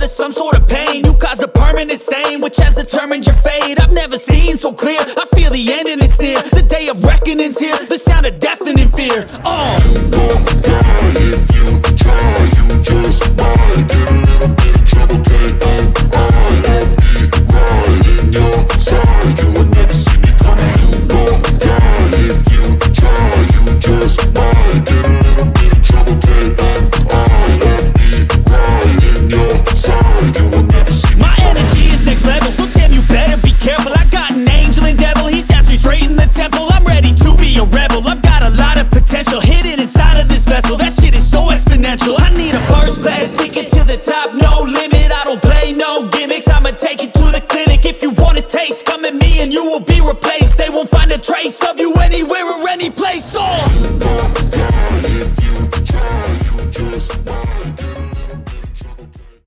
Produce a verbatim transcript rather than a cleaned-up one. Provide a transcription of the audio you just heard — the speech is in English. out of some sort of pain. You caused a permanent stain, which has determined your fate. I've never seen so clear, I feel the end and it's near. The day of reckoning's here, the sound of deafening fear. Oh, you don't die if you try, you just might get a little bit of trouble. K O I F E, right in your side, you would never see me coming. You don't die if you try, you just might get a little bit of trouble. K O I F E, right in your side, you would never see me. My energy is next level, so damn you better be careful. I got an angel and devil, he snaps me straight in the temple. I'm ready to be a rebel, I've got a lot of potential hidden inside of this vessel. That shit is so exponential. I need a first class ticket to the top, no limit. I don't play no gimmicks, I'ma take you to the clinic. If you want a taste, come at me and you will be replaced. They won't find a trace of you anywhere or any place. Oh.